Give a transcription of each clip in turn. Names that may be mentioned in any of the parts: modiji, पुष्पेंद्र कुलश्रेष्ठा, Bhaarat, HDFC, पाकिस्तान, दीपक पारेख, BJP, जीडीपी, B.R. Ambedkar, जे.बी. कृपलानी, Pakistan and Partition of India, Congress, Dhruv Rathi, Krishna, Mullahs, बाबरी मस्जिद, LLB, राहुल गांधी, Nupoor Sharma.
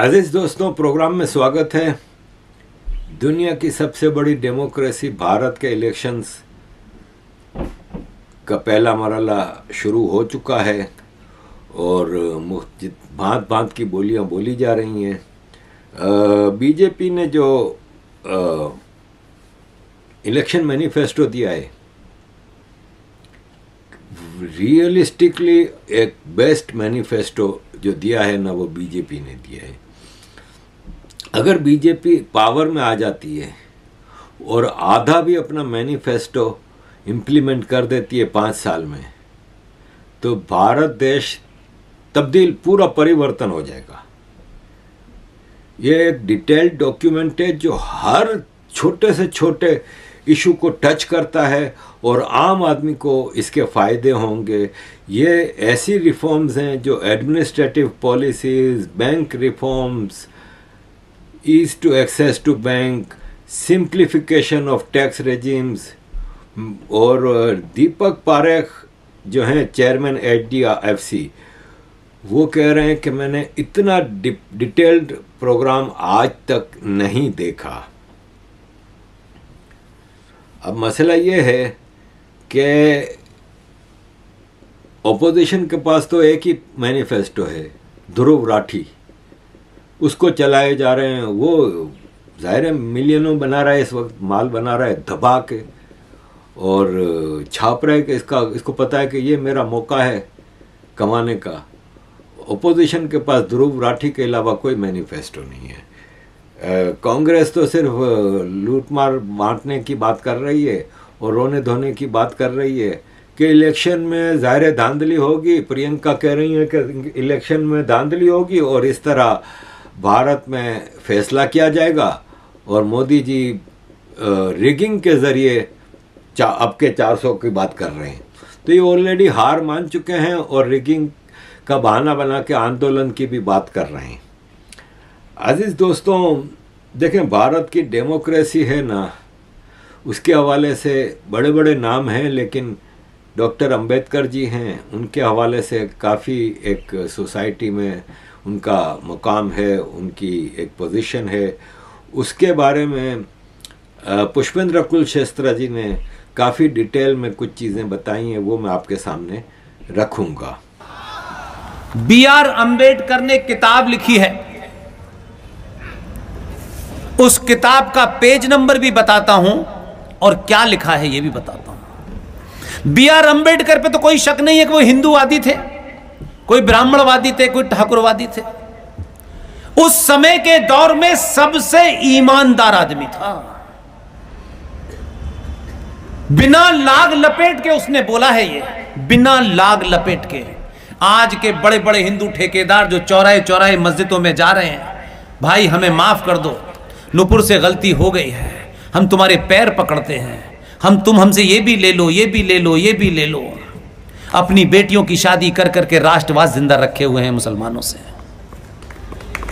अजीज दोस्तों, प्रोग्राम में स्वागत है। दुनिया की सबसे बड़ी डेमोक्रेसी भारत के इलेक्शंस का पहला मरहला शुरू हो चुका है और भांत-भांत की बोलियां बोली जा रही हैं। बीजेपी ने जो इलेक्शन मैनिफेस्टो दिया है, रियलिस्टिकली एक बेस्ट मैनिफेस्टो जो दिया है ना, वो बीजेपी ने दिया है। अगर बीजेपी पावर में आ जाती है और आधा भी अपना मैनिफेस्टो इम्प्लीमेंट कर देती है 5 साल में, तो भारत देश तब्दील, पूरा परिवर्तन हो जाएगा। ये एक डिटेल्ड डॉक्यूमेंट है जो हर छोटे से छोटे इशू को टच करता है और आम आदमी को इसके फ़ायदे होंगे। ये ऐसी रिफॉर्म्स हैं जो administrative policies, bank reforms, ease to access to bank, simplification of tax regimes. और दीपक पारेख जो हैं चेयरमैन HDFC, वो कह रहे हैं कि मैंने इतना डिटेल्ड प्रोग्राम आज तक नहीं देखा। अब मसला ये है कि ओपोजिशन के पास तो एक ही मैनिफेस्टो है, ध्रुव राठी, उसको चलाए जा रहे हैं। वो ज़ाहिर है मिलियनों बना रहा है, इस वक्त माल बना रहा है दबा के, और छाप रहा है कि इसको पता है कि ये मेरा मौका है कमाने का। ओपोजिशन के पास ध्रुव राठी के अलावा कोई मैनिफेस्टो नहीं है। कांग्रेस तो सिर्फ लूटमार बांटने की बात कर रही है और रोने धोने की बात कर रही है कि इलेक्शन में ज़ाहिर धांधली होगी। प्रियंका कह रही है कि इलेक्शन में धांधली होगी और इस तरह भारत में फैसला किया जाएगा और मोदी जी रिगिंग के ज़रिए अब के 400 की बात कर रहे हैं। तो ये ऑलरेडी हार मान चुके हैं और रिगिंग का बहाना बना के आंदोलन की भी बात कर रहे हैं। अजीज़ दोस्तों, देखें, भारत की डेमोक्रेसी है ना, उसके हवाले से बड़े बड़े नाम हैं, लेकिन डॉक्टर अंबेडकर जी हैं, उनके हवाले से काफ़ी एक सोसाइटी में उनका मुकाम है, उनकी एक पोजीशन है। उसके बारे में पुष्पेंद्र कुलश्रेष्ठा जी ने काफ़ी डिटेल में कुछ चीज़ें बताई हैं, वो मैं आपके सामने रखूँगा। B.R. अंबेडकर ने किताब लिखी है, उस किताब का पेज नंबर भी बताता हूं और क्या लिखा है यह भी बताता हूं। B.R. अंबेडकर पे तो कोई शक नहीं है कि वो हिंदूवादी थे, कोई ब्राह्मणवादी थे, कोई ठाकुरवादी थे। उस समय के दौर में सबसे ईमानदार आदमी था। बिना लाग लपेट के उसने बोला है, ये बिना लाग लपेट के। आज के बड़े बड़े हिंदू ठेकेदार जो चौराहे चौराहे मस्जिदों में जा रहे हैं, भाई हमें माफ कर दो, नूपुर से गलती हो गई है, हम तुम्हारे पैर पकड़ते हैं, तुम हमसे ये भी ले लो, ये भी ले लो, ये भी ले लो। अपनी बेटियों की शादी कर करके राष्ट्रवाद जिंदा रखे हुए हैं मुसलमानों से।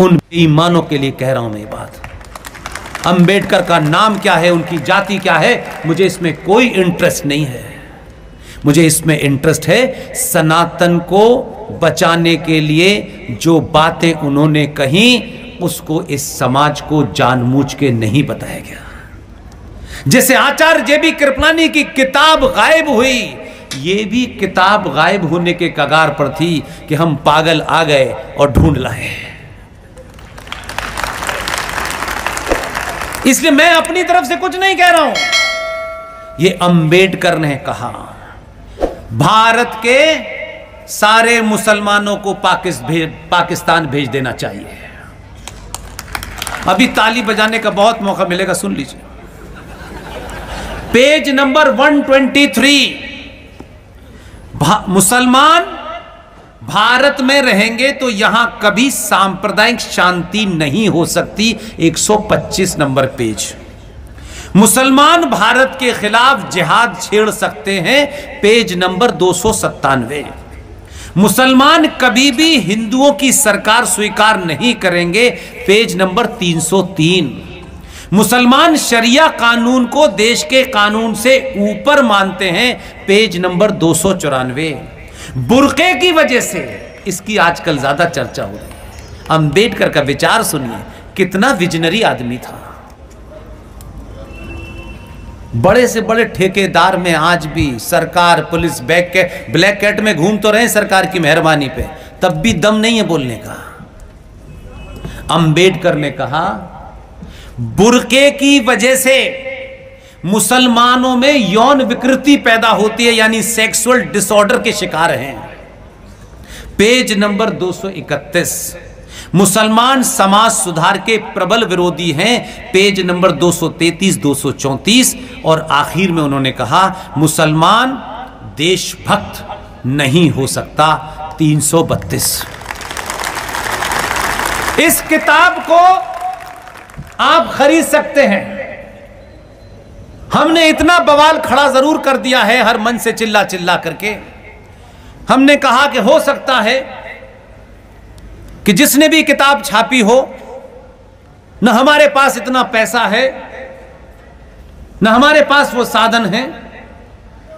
उन बेईमानों के लिए कह रहा हूं मैं ये बात। अंबेडकर का नाम क्या है, उनकी जाति क्या है, मुझे इसमें कोई इंटरेस्ट नहीं है। मुझे इसमें इंटरेस्ट है सनातन को बचाने के लिए जो बातें उन्होंने कही, उसको इस समाज को जानबूझ के नहीं बताया गया। जैसे आचार्य जे.बी. कृपलानी की किताब गायब हुई, ये भी किताब गायब होने के कगार पर थी कि हम पागल आ गए और ढूंढ लाए। इसलिए मैं अपनी तरफ से कुछ नहीं कह रहा हूं, ये अंबेडकर ने कहा। भारत के सारे मुसलमानों को पाकिस्तान भेज देना चाहिए। अभी ताली बजाने का बहुत मौका मिलेगा, सुन लीजिए। Page number 123। मुसलमान भारत में रहेंगे तो यहां कभी सांप्रदायिक शांति नहीं हो सकती, 125 नंबर पेज। मुसलमान भारत के खिलाफ जिहाद छेड़ सकते हैं, पेज नंबर 297। मुसलमान कभी भी हिंदुओं की सरकार स्वीकार नहीं करेंगे, पेज नंबर 303। मुसलमान शरिया कानून को देश के कानून से ऊपर मानते हैं, पेज नंबर 294। बुर्के की वजह से, इसकी आजकल ज्यादा चर्चा हो रही है, अंबेडकर का विचार सुनिए, कितना विजनरी आदमी था। बड़े से बड़े ठेकेदार में आज भी सरकार पुलिस ब्लैक कैट में घूम तो रहे सरकार की मेहरबानी पे, तब भी दम नहीं है बोलने का। अंबेडकर ने कहा बुर्के की वजह से मुसलमानों में यौन विकृति पैदा होती है, यानी सेक्सुअल डिसऑर्डर के शिकार हैं। Page number 231। मुसलमान समाज सुधार के प्रबल विरोधी हैं, पेज नंबर 233, 234। और आखिर में उन्होंने कहा मुसलमान देशभक्त नहीं हो सकता, 332। इस किताब को आप खरीद सकते हैं। हमने इतना बवाल खड़ा जरूर कर दिया है हर मन से चिल्ला चिल्ला करके। हमने कहा कि हो सकता है कि जिसने भी किताब छापी हो, न हमारे पास इतना पैसा है, न हमारे पास वो साधन है,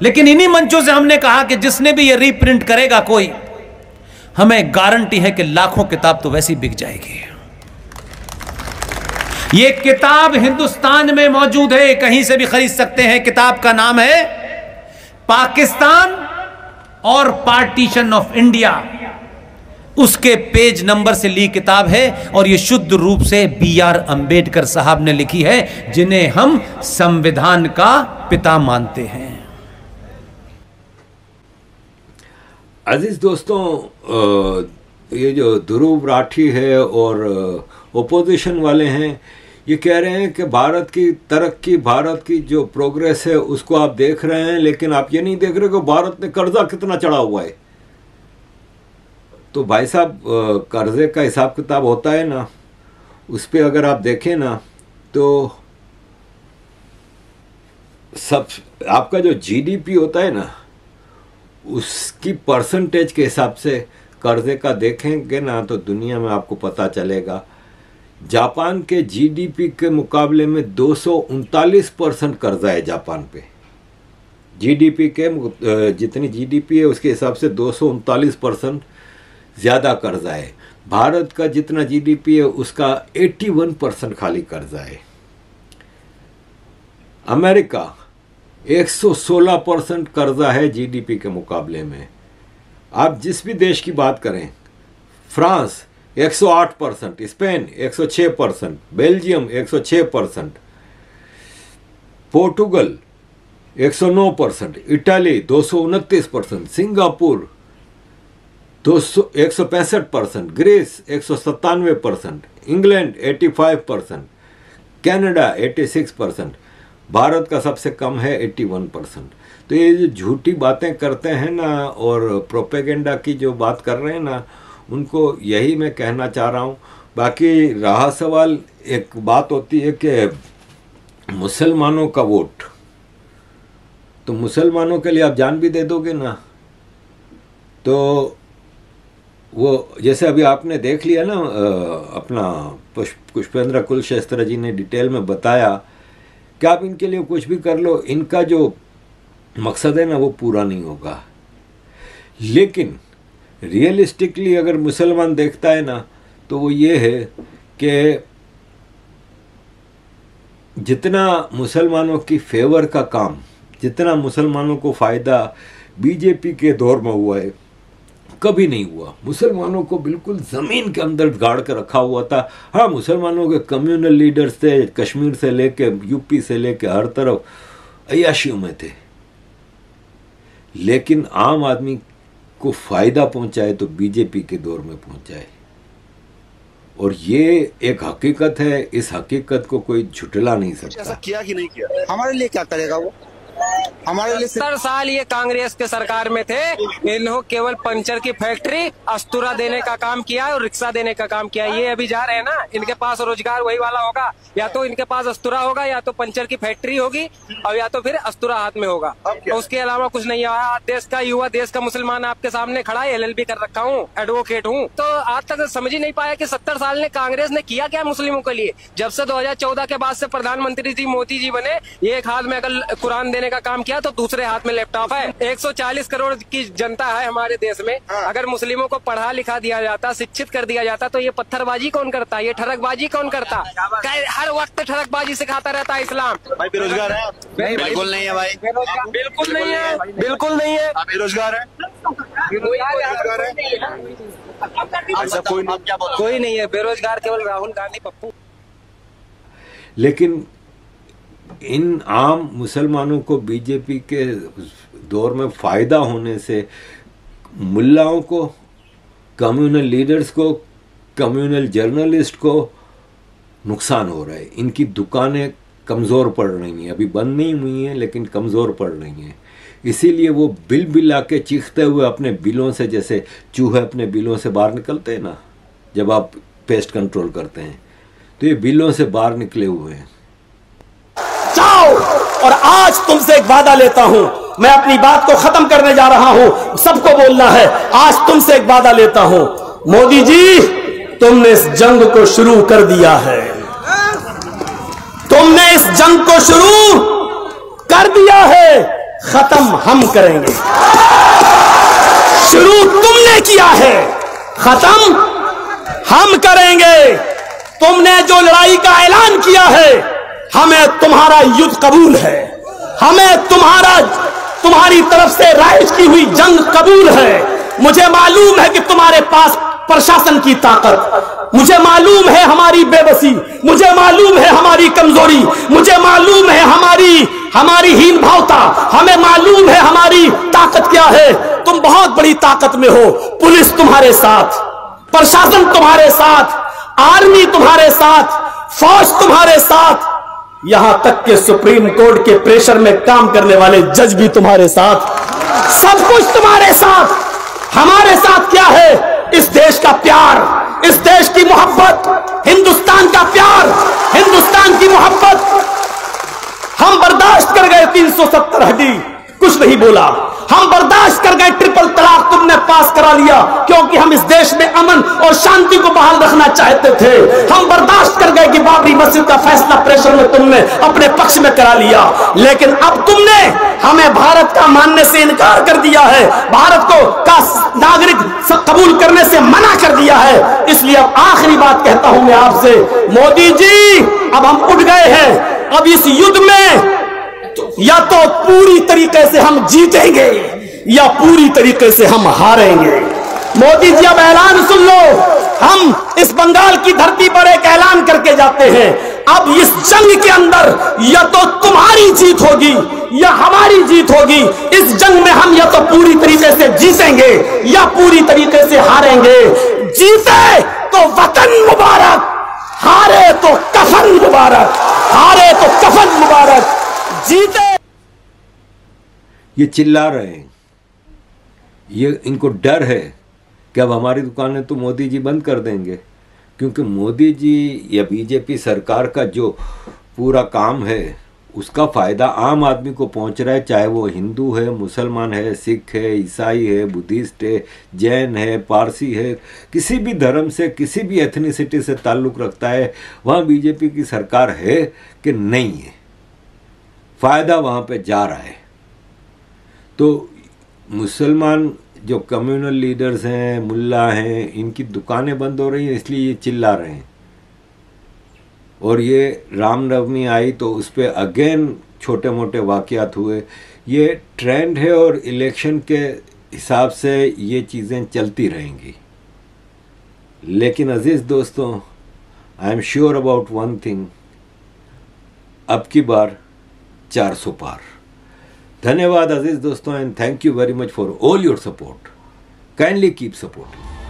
लेकिन इन्हीं मंचों से हमने कहा कि जिसने भी ये रीप्रिंट करेगा कोई, हमें गारंटी है कि लाखों किताब तो वैसी बिक जाएगी। ये किताब हिंदुस्तान में मौजूद है, कहीं से भी खरीद सकते हैं। किताब का नाम है पाकिस्तान और पार्टीशन ऑफ इंडिया। उसके पेज नंबर से ली किताब है और ये शुद्ध रूप से बी.आर. अंबेडकर साहब ने लिखी है, जिन्हें हम संविधान का पिता मानते हैं। अजीज दोस्तों, ये जो ध्रुव राठी है और ओपोजिशन वाले हैं, ये कह रहे हैं कि भारत की तरक्की, भारत की जो प्रोग्रेस है उसको आप देख रहे हैं, लेकिन आप ये नहीं देख रहे कि भारत ने कर्जा कितना चढ़ा हुआ है। तो भाई साहब, कर्जे का हिसाब किताब होता है ना, उस पर अगर आप देखें ना, तो सब आपका जो जीडीपी होता है ना, उसकी परसेंटेज के हिसाब से कर्जे का देखेंगे ना, तो दुनिया में आपको पता चलेगा जापान के जीडीपी के मुकाबले में 239% कर्जा है जापान पे। जीडीपी के जितनी जीडीपी है उसके हिसाब से 239% ज़्यादा कर्जा है। भारत का जितना जीडीपी है उसका 81% खाली कर्जा है। अमेरिका 116% कर्जा है जीडीपी के मुकाबले में। आप जिस भी देश की बात करें, France 108%, Spain 106%, Belgium 106%, Portugal 109%, Italy 229%, Singapore 165%, Greece 197%, England 85%, Canada 86%, Bharat का सबसे कम है 81%। तो ये जो झूठी बातें करते हैं ना और प्रोपेगेंडा की जो बात कर रहे हैं ना, उनको यही मैं कहना चाह रहा हूँ। बाकी रहा सवाल, एक बात होती है कि मुसलमानों का वोट, तो मुसलमानों के लिए आप जान भी दे दोगे ना, तो वो जैसे अभी आपने देख लिया ना, अपना पुष्पेंद्र कुलश्रेष्ठा जी ने डिटेल में बताया कि आप इनके लिए कुछ भी कर लो, इनका जो मकसद है ना वो पूरा नहीं होगा। लेकिन रियलिस्टिकली अगर मुसलमान देखता है ना, तो वो ये है कि जितना मुसलमानों की फेवर का काम, जितना मुसलमानों को फ़ायदा बीजेपी के दौर में हुआ है, कभी नहीं हुआ। मुसलमानों को बिल्कुल ज़मीन के अंदर गाड़ कर रखा हुआ था। हाँ, मुसलमानों के कम्युनल लीडर्स थे, कश्मीर से लेके यूपी से लेके हर तरफ अयाशियों में थे, लेकिन आम आदमी को फ़ायदा पहुंचाए तो बीजेपी के दौर में पहुंचाए। और ये एक हकीकत है, इस हकीकत को कोई झुटला नहीं सकता। ऐसा किया कि नहीं किया, हमारे लिए क्या करेगा वो? हमारे लिए 70 साल ये कांग्रेस के सरकार में थे, इन्होंने केवल पंचर की फैक्ट्री, अस्तूरा देने का काम किया और रिक्शा देने का काम किया। ये अभी जा रहे हैं ना, इनके पास रोजगार वही वाला होगा, या तो इनके पास अस्तूरा होगा, या तो पंचर की फैक्ट्री होगी, और या तो फिर अस्तूरा हाथ में होगा। उसके अलावा कुछ नहीं आया। देश का युवा, देश का मुसलमान आपके सामने खड़ा है। LLB कर रखा हूँ, एडवोकेट हूँ, तो आज तक समझ ही नहीं पाया की 70 साल ने कांग्रेस ने किया क्या मुस्लिमों के लिए। जब से 2014 के बाद से प्रधानमंत्री जी मोदी जी बने, ये एक हाथ में अगर कुरान देने का काम किया तो दूसरे हाथ में लैपटॉप है। 140 करोड़ की जनता है हमारे देश में, अगर मुस्लिमों को पढ़ा लिखा दिया जाता, शिक्षित कर दिया जाता तो ये पत्थरबाजी कौन करता, ये ठरकबाजी कौन करता? हर वक्त ठरकबाजी सिखाता रहता है इस्लाम। भाई बेरोजगार है? बिल्कुल नहीं है भाई, बिल्कुल नहीं है, बिल्कुल नहीं है। बेरोजगार है? कोई नहीं है बेरोजगार, केवल राहुल गांधी पप्पू। लेकिन इन आम मुसलमानों को बीजेपी के दौर में फ़ायदा होने से मुल्लाओं को, कम्युनल लीडर्स को, कम्युनल जर्नलिस्ट को नुकसान हो रहा है। इनकी दुकानें कमज़ोर पड़ रही हैं, अभी बंद नहीं हुई हैं लेकिन कमज़ोर पड़ रही हैं। इसीलिए वो बिल बिल आके चीखते हुए अपने बिलों से, जैसे चूहे अपने बिलों से बाहर निकलते हैं ना जब आप पेस्ट कंट्रोल करते हैं, तो ये बिलों से बाहर निकले हुए हैं। जाओ, और आज तुमसे एक वादा लेता हूं, मैं अपनी बात को खत्म करने जा रहा हूं, सबको बोलना है। आज तुमसे एक वादा लेता हूं, मोदी जी तुमने इस जंग को शुरू कर दिया है, तुमने इस जंग को शुरू कर दिया है, खत्म हम करेंगे। शुरू तुमने किया है, खत्म हम करेंगे। तुमने जो लड़ाई का ऐलान किया है, हमें तुम्हारा युद्ध कबूल है, हमें तुम्हारी तरफ से राइज की हुई जंग कबूल है। मुझे मालूम है कि तुम्हारे पास प्रशासन की ताकत, मुझे मालूम है हमारी बेबसी, मुझे मालूम है हमारी कमजोरी, मुझे मालूम है हमारी हीन भावता, हमें मालूम है हमारी ताकत क्या है। तुम बहुत बड़ी ताकत में हो, पुलिस तुम्हारे साथ, प्रशासन तुम्हारे साथ, आर्मी तुम्हारे साथ, फौज तुम्हारे साथ, यहां तक के सुप्रीम कोर्ट के प्रेशर में काम करने वाले जज भी तुम्हारे साथ, सब कुछ तुम्हारे साथ। हमारे साथ क्या है? इस देश का प्यार, इस देश की मोहब्बत, हिंदुस्तान का प्यार, हिंदुस्तान की मोहब्बत। हम बर्दाश्त कर गए 370 हदी, कुछ नहीं बोला। हम बर्दाश्त कर गए ट्रिपल तलाक तुमने पास करा लिया, क्योंकि हम इस देश में अमन और शांति को बहाल रखना चाहते थे। हम बर्दाश्त कर गए कि बाबरी मस्जिद का फैसला प्रेशर में तुमने अपने पक्ष में करा लिया, लेकिन अब तुमने हमें भारत का मानने से इनकार कर दिया है, भारत को का नागरिक कबूल करने से मना कर दिया है। इसलिए अब आखिरी बात कहता हूं मैं आपसे, मोदी जी अब हम उठ गए हैं, अब इस युद्ध में या तो पूरी तरीके से हम जीतेंगे या पूरी तरीके से हम हारेंगे। मोदी जी अब ऐलान सुन लो, हम इस बंगाल की धरती पर एक ऐलान करके जाते हैं, अब इस जंग के अंदर या तो तुम्हारी जीत होगी या हमारी जीत होगी। इस जंग में हम या तो पूरी तरीके से जीतेंगे या पूरी तरीके से हारेंगे। जीते तो वतन मुबारक, हारे तो कफन मुबारक, हारे तो कफन मुबारक। जीते ये चिल्ला रहे हैं, ये इनको डर है कि अब हमारी दुकानें तो मोदी जी बंद कर देंगे, क्योंकि मोदी जी या बीजेपी सरकार का जो पूरा काम है उसका फ़ायदा आम आदमी को पहुंच रहा है, चाहे वो हिंदू है, मुसलमान है, सिख है, ईसाई है, बुद्धिस्ट है, जैन है, पारसी है, किसी भी धर्म से, किसी भी एथनिसिटी से ताल्लुक़ रखता है, वहाँ बीजेपी की सरकार है कि नहीं है, फ़ायदा वहाँ पे जा रहा है। तो मुसलमान जो कम्युनल लीडर्स हैं, मुल्ला हैं, इनकी दुकानें बंद हो रही हैं, इसलिए ये चिल्ला रहे हैं। और ये रामनवमी आई तो उस पर अगेन छोटे मोटे वाक़यात हुए। ये ट्रेंड है और इलेक्शन के हिसाब से ये चीज़ें चलती रहेंगी। लेकिन अज़ीज़ दोस्तों, I am sure about one thing, अब की बार 400 पार। धन्यवाद अजीज दोस्तों, and thank you very much for all your support. Kindly keep supporting.